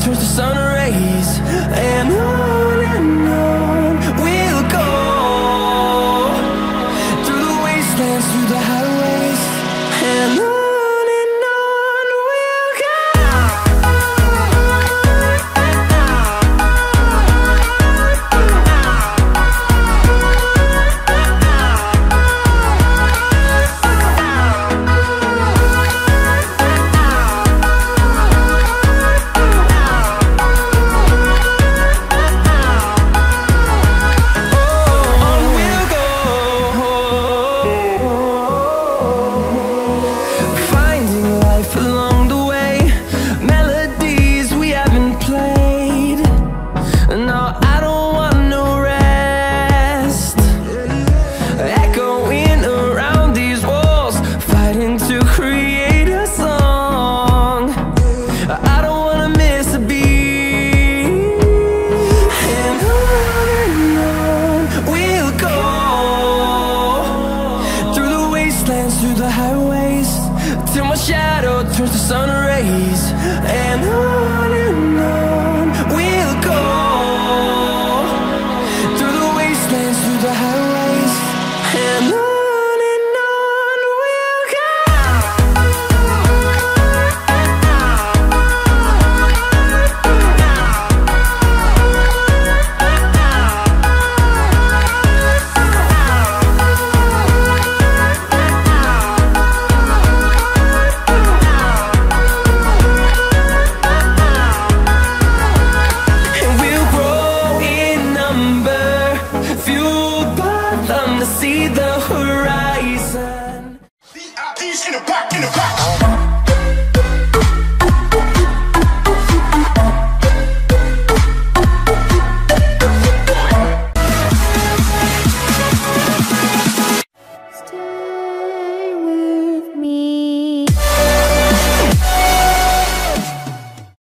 turns to sun rays. And on we'll go, through the wastelands, through the highways. And on we'll go. Through the highways, till my shadow turns to sun rays. And on we'll go, through the wastelands, through the highways. And on we'll go. See the horizon. VIPs in the back, in the back.